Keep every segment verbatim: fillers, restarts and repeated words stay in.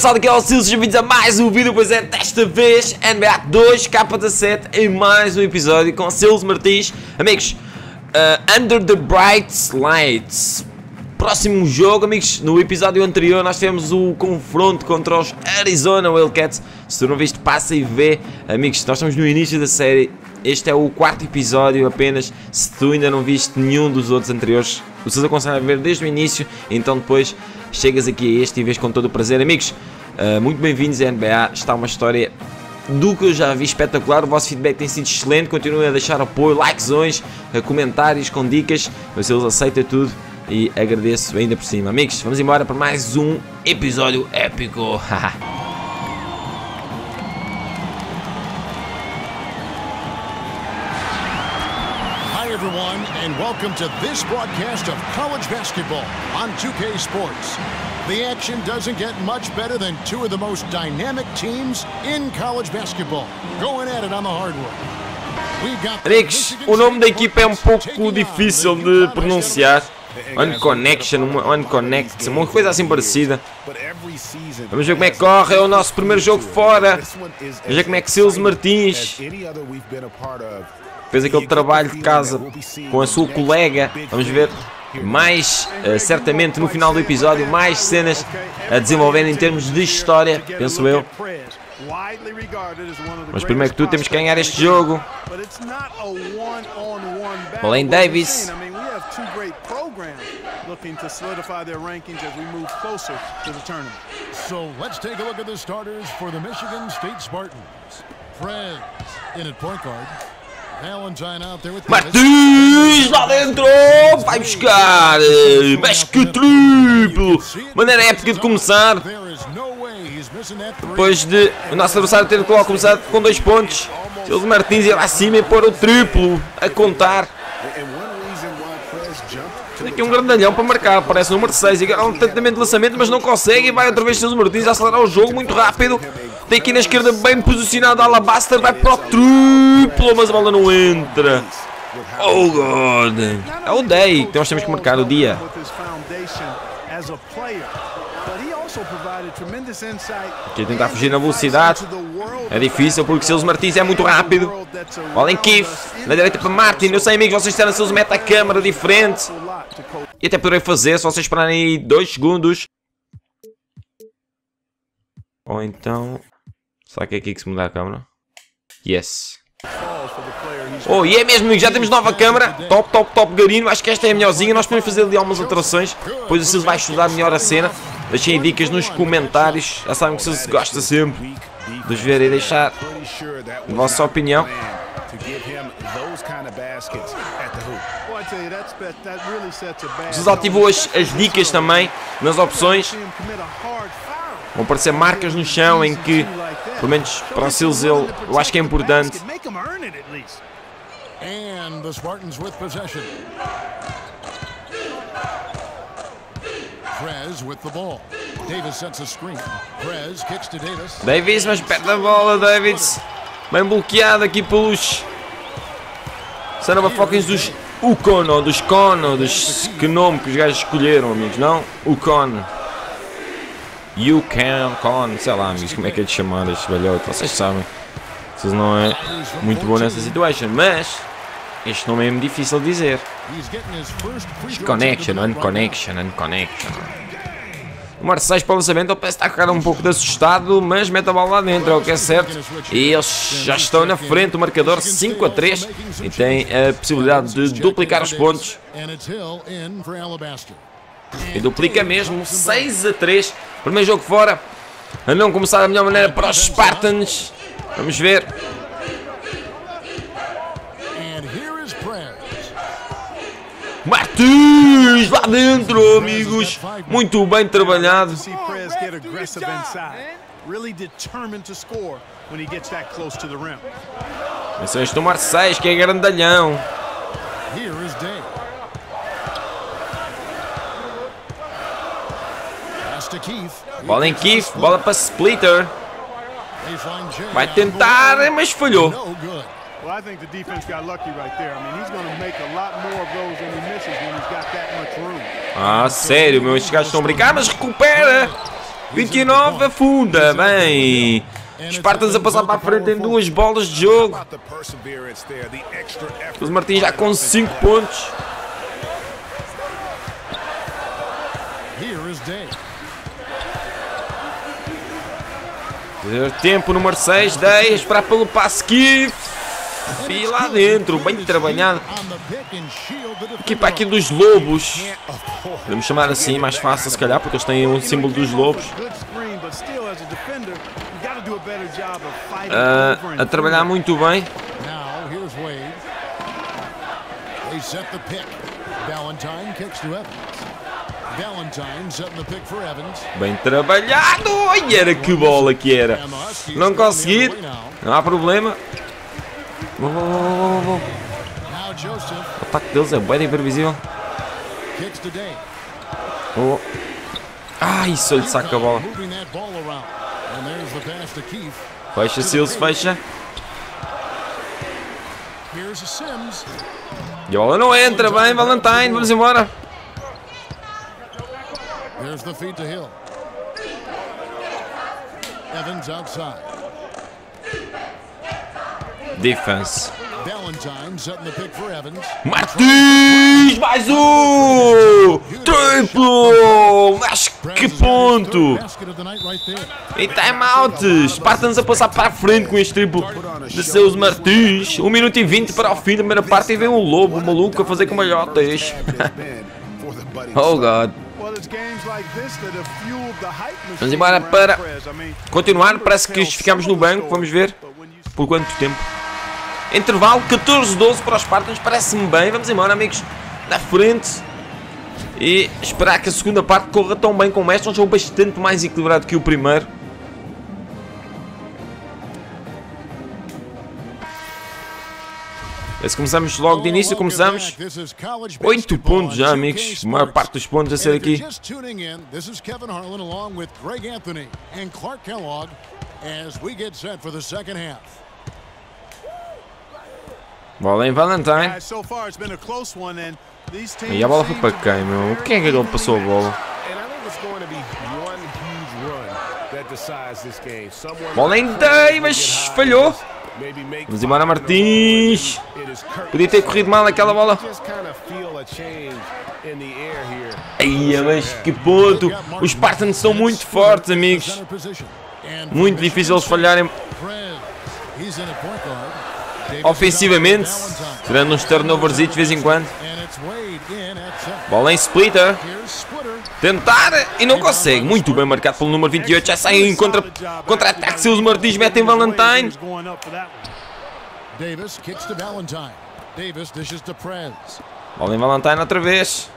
pessoal, aqui é o Silvio, bem-vindos a mais um vídeo, pois é, desta vez N B A two K seventeen em mais um episódio com Silvio Martins. Amigos, uh, Under the Bright Lights, próximo jogo, amigos. No episódio anterior nós tivemos o confronto contra os Arizona Wildcats. Se tu não viste, passa e vê. Amigos, nós estamos no início da série, este é o quarto episódio apenas. Se tu ainda não viste nenhum dos outros anteriores, vocês aconselham a ver desde o início, então depois chegas aqui a este e vês com todo o prazer. Amigos, uh, muito bem-vindos à N B A, está uma história do que eu já vi espetacular, o vosso feedback tem sido excelente, continuem a deixar apoio, likezões, uh, comentários com dicas, mas eles aceitam tudo e agradeço ainda por cima. Amigos, vamos embora para mais um episódio épico. Everyone, and welcome to this broadcast of college basketball on two K Sports. The action doesn't get much better than two of the most dynamic teams in college basketball going at it on the hardwood. Amigos, o nome da equipa é um pouco difícil de pronunciar. Unconnection, Unconnect, uma coisa assim parecida. Vamos ver como é que corre, é o nosso primeiro jogo fora. Vamos ver como é que Silas Martins fez aquele trabalho de casa com a sua colega. Vamos ver mais, uh, certamente no final do episódio, mais cenas a desenvolver em termos de história, penso eu. Mas primeiro que tudo temos que ganhar este jogo. Além Davis. So let's take a look at the starters for the Michigan State Spartans. Fred in at point guard. Martins lá dentro, vai buscar, mexe que triplo, maneira épica de começar, depois de o nosso adversário ter começado com dois pontos, Silas Martins ia lá acima e pôr o triplo a contar. Tem aqui um grandalhão para marcar, parece o número seis, e há um tentamento de lançamento mas não consegue e vai outra vez Silas Martins a acelerar o jogo muito rápido. Tem aqui na esquerda bem posicionado, Alabaster vai para o triplo, mas a bola não entra. Oh God! É o Day que nós temos que marcar, o dia. Aqui tentar fugir na velocidade. É difícil porque Silas Martins é muito rápido. Bola em Keefe, na direita para Martin. Eu sei, amigos, vocês disseram se eles metem a câmera diferente. E até poderei fazer se vocês esperarem aí dois segundos. Ou então... Será que é aqui que se muda a câmera? Yes. Oh, e é mesmo, já temos nova câmera. Top, top, top, Garino. Acho que esta é a melhorzinha. Nós podemos fazer ali algumas alterações. Depois o Silas vai estudar melhor a cena. Deixem dicas nos comentários. Já sabem que o Silas gosta sempre de os ver e deixar a vossa opinião. O Silas ativou as, as dicas também nas opções. Vão aparecer marcas no chão em que, pelo menos para o Silas, ele, eu acho que é importante. Davis, mas perde a bola, Davis. Bem bloqueado aqui pelos Sarabafocas dos UConn, ou dos Conn, ou dos... Que nome que os gajos escolheram, amigos, não? UConn. UConn, sei lá, amigos, como é que é de chamar este velhote, vocês sabem. Vocês não é muito bom nessa situação, mas este nome é difícil de dizer. Connection, unconnection, unconnection. O Marseille para o lançamento, ele parece que está a cara um pouco de assustado, mas mete a bola lá dentro, é o que é certo. E eles já estão na frente, o marcador cinco a três, e tem a possibilidade de duplicar os pontos. E duplica mesmo, seis a três. Primeiro jogo fora. A não começar da melhor maneira para os Spartans. Vamos ver. Martins lá dentro, amigos. Muito bem trabalhado. Esse é este do Marseille, que é grandalhão. Bola em Keefe, bola para Splitter. Vai tentar, mas falhou. Ah, sério, meus gajos estão a brincar, mas recupera. vinte e nove afunda, bem. Spartans a passar para a frente em duas bolas de jogo. Os Martins já com cinco pontos. Tempo número seis, Day, esperar pelo passe que e lá dentro, bem trabalhado. Equipa aqui dos lobos, podemos chamar assim, mais fácil se calhar, porque eles têm um símbolo dos lobos. Uh, a trabalhar muito bem. Bem trabalhado! Ai, era que bola que era! Não consegui, não há problema. Oh, oh, oh, oh. O ataque deles é bem imprevisível. Oh. Ai, só lhe saca a bola. Fecha, Sills, fecha. E a bola não entra, bem, Valentine, vamos embora. There's the feed to Hill. Evans outside. Defense. Martins, mais um triplo, mas que ponto! E time-out, Spartans a passar para a frente com este triplo de seus Martins. um minuto e vinte para o fim da primeira parte e vem um lobo um maluco a fazer com malhotas. Oh God. Vamos embora para continuar, parece que ficamos no banco, vamos ver por quanto tempo. Intervalo catorze a doze para os Spartans, parece-me bem, vamos embora amigos, na frente. E esperar que a segunda parte corra tão bem como esta, um jogo bastante mais equilibrado que o primeiro. Se começamos logo de início, começamos oito pontos já amigos, a maior parte dos pontos a ser aqui. Bola em Valentine. E a bola foi para quem, meu? Quem é que ele passou a bola? Bola em Day, mas falhou. Vamos embora Martins. Podia ter corrido mal aquela bola. Ai, mas que ponto. Os Spartans são muito fortes amigos. Muito difícil eles falharem ofensivamente, tirando uns turnovers de vez em quando. Bola em Splitter. Tentar e não consegue. Muito bem marcado pelo número vinte e oito. Já sai em contra-ataque. Contra Seus Martins metem Valentine. Bola em Valentine outra vez.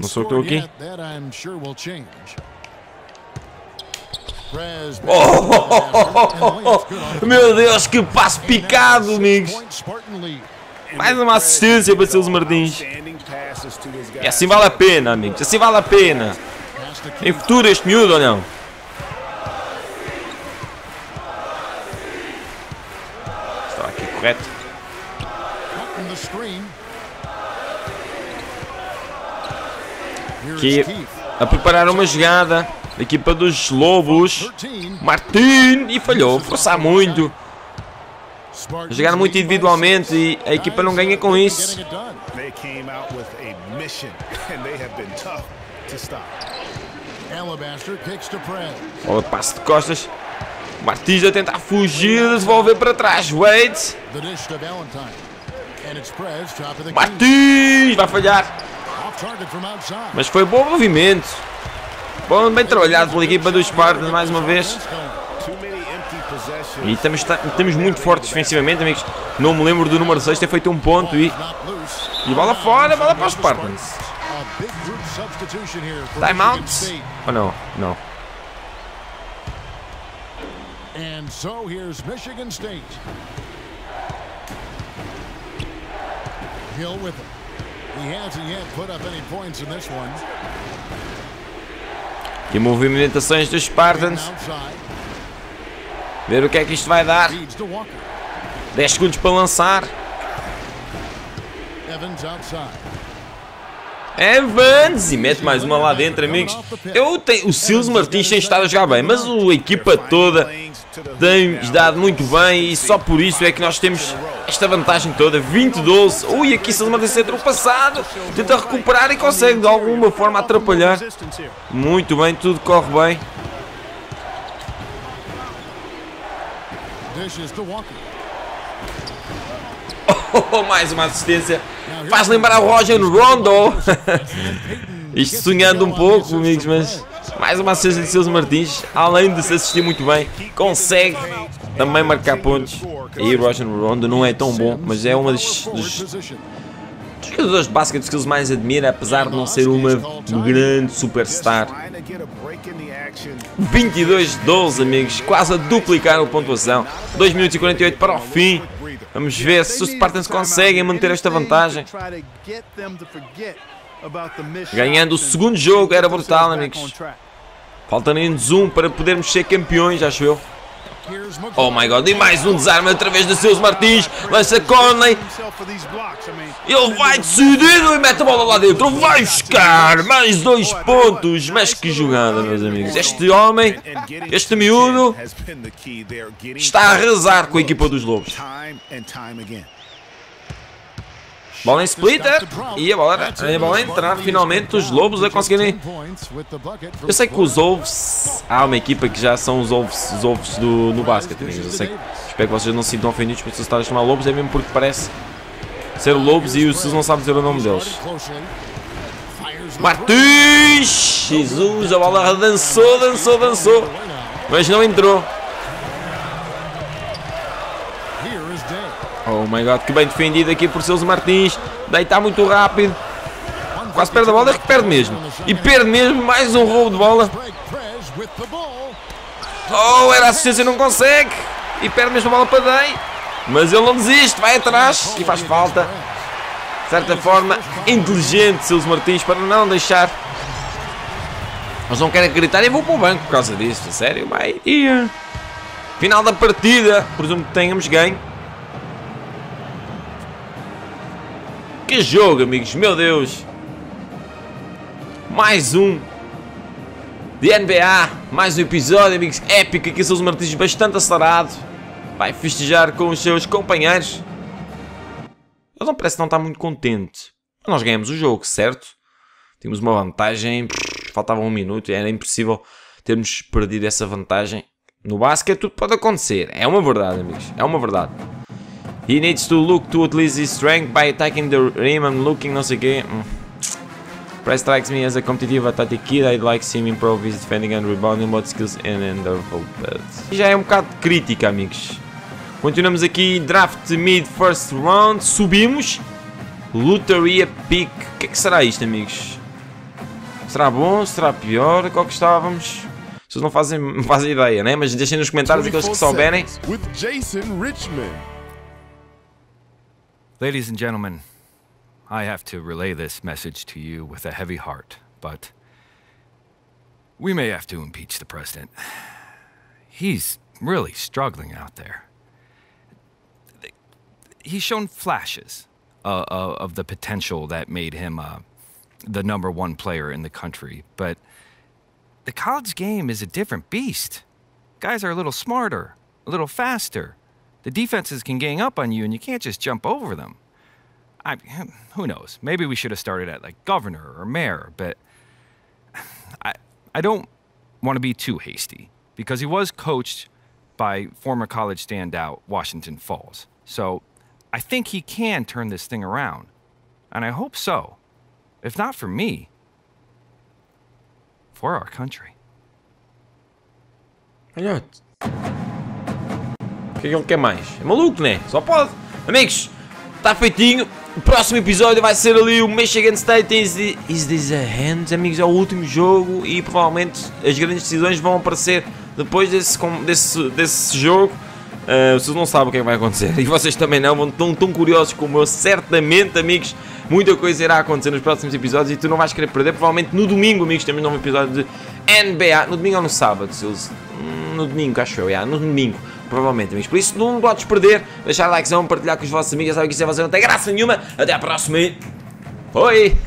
Não sou eu aqui. Oh, oh, oh, oh, oh. Meu Deus, que passo picado, amigos. Mais uma assistência para seus Martins. E assim vale a pena, amigos. Assim vale a pena. Tem futuro este miúdo ou não? Está aqui correto. Aqui a preparar uma jogada. A equipa dos lobos. Martin. E falhou. Forçar muito. Jogaram muito individualmente e a equipa não ganha com isso. Olha o passo de costas. Martins a tentar fugir, devolver para trás. Wade. Martins vai falhar. Mas foi bom movimento. Bom, bem trabalhado pela equipa dos Spartans mais uma vez. E estamos, estamos muito fortes defensivamente, amigos. Não me lembro do número seis ter feito um ponto e... E bola fora, bola para os Spartans. Time out. Oh não, não. E movimentações dos Spartans. Ver o que é que isto vai dar. dez segundos para lançar. Evans e mete mais uma lá dentro, amigos. Eu tenho, o Silas Martins tem estado a jogar bem, mas a equipa toda tem dado muito bem e só por isso é que nós temos esta vantagem toda. vinte a doze. Ui, aqui Silas Martins é ultrapassado, tenta recuperar e consegue de alguma forma atrapalhar. Muito bem, tudo corre bem. Oh, mais uma assistência. Faz lembrar o Rajon Rondo. Isto sonhando um pouco, amigos, mas mais uma assistência de Silas Martins. Além de se assistir muito bem, consegue também marcar pontos. Aí o Rajon Rondo não é tão bom, mas é uma dos, dos, dos jogadores de basquete que eu mais admiro, apesar de não ser uma grande superstar. vinte e dois a doze, amigos, quase a duplicar a pontuação. dois minutos e quarenta e oito para o fim. Vamos ver se os Spartans conseguem manter esta vantagem. Ganhando o segundo jogo era brutal, amigos. Falta menos um para podermos ser campeões, acho eu. Oh my god, e mais um desarme através de Silas Martins. Lança Conley. Ele vai decidido e mete a bola lá dentro. Vai buscar mais dois pontos. Mas que jogada, meus amigos. Este homem, este miúdo, está a arrasar com a equipa dos Lobos. Bola em splitter e a bola, a bola a entrar, finalmente os Lobos a conseguirem. Eu sei que os Wolves, há uma equipa que já são os Wolves, os Wolves do, do basquete, amigos. Eu sei que, espero que vocês não se sintam ofendidos por se estarem a chamar Lobos, é mesmo porque parece ser Lobos e vocês não sabem dizer o nome deles. Martins! Jesus, a bola dançou, dançou, dançou, mas não entrou. Oh my god, que bem defendido aqui por Silas Martins. Deitar muito rápido. Quase perde a bola, é que perde mesmo. E perde mesmo, mais um roubo de bola. Oh, era assistência e não consegue. E perde mesmo a bola para Day. Mas ele não desiste, vai atrás e faz falta. De certa forma, inteligente Silas Martins para não deixar. Mas não querem gritar e vou para o banco por causa disso, a sério, vai. Final da partida, presumo que tenhamos ganho. Que jogo, amigos, meu Deus! Mais um de N B A, mais um episódio, amigos, épico. Aqui são os Martins bastante acelerado. Vai festejar com os seus companheiros. Ele não parece que não está muito contente. Nós ganhamos o jogo, certo? Temos uma vantagem, faltava um minuto, era impossível termos perdido essa vantagem. No basquete tudo pode acontecer, é uma verdade, amigos, é uma verdade. He needs to look to utilize his strength by attacking the rim and looking, não sei o quê. Mm. Press strikes me as a competitive athletic kid. I'd like to see him improve his defending and rebounding, both skills and wonderful pads. Já é um bocado de crítica, amigos. Continuamos aqui, draft mid first round, subimos. Loteria pick. O que é que será isto, amigos? Será bom? Será pior? Qual que estávamos? Vocês não fazem, não fazem ideia, né? Mas deixem nos comentários aqueles que souberem. With Jason Richmond. Ladies and gentlemen, I have to relay this message to you with a heavy heart, but we may have to impeach the president. He's really struggling out there. He's shown flashes uh, of the potential that made him uh, the number one player in the country, but the college game is a different beast. Guys are a little smarter, a little faster. The defenses can gang up on you, and you can't just jump over them. I, who knows? Maybe we should have started at like governor or mayor, but I, I don't want to be too hasty because he was coached by former college standout Washington Falls. So I think he can turn this thing around, and I hope so. If not for me, for our country. I know it. O que é que ele quer mais? É maluco, né? Só pode. Amigos, está feitinho. O próximo episódio vai ser ali o Michigan State. Is, the, is this a hand? Amigos, é o último jogo e provavelmente as grandes decisões vão aparecer depois desse, desse, desse jogo. Uh, vocês não sabem o que é que vai acontecer. E vocês também não vão tão, tão curiosos como eu. Certamente, amigos, muita coisa irá acontecer nos próximos episódios e tu não vais querer perder. Provavelmente no domingo, amigos, temos um novo episódio de N B A. No domingo ou no sábado? Seus... No domingo, acho eu. Yeah, no domingo. Provavelmente, amigos. Por isso, não podes perder. Deixar likezão, partilhar com os vossos amigos. Sabem que isso é você, não tem graça nenhuma. Até à próxima e... Oi!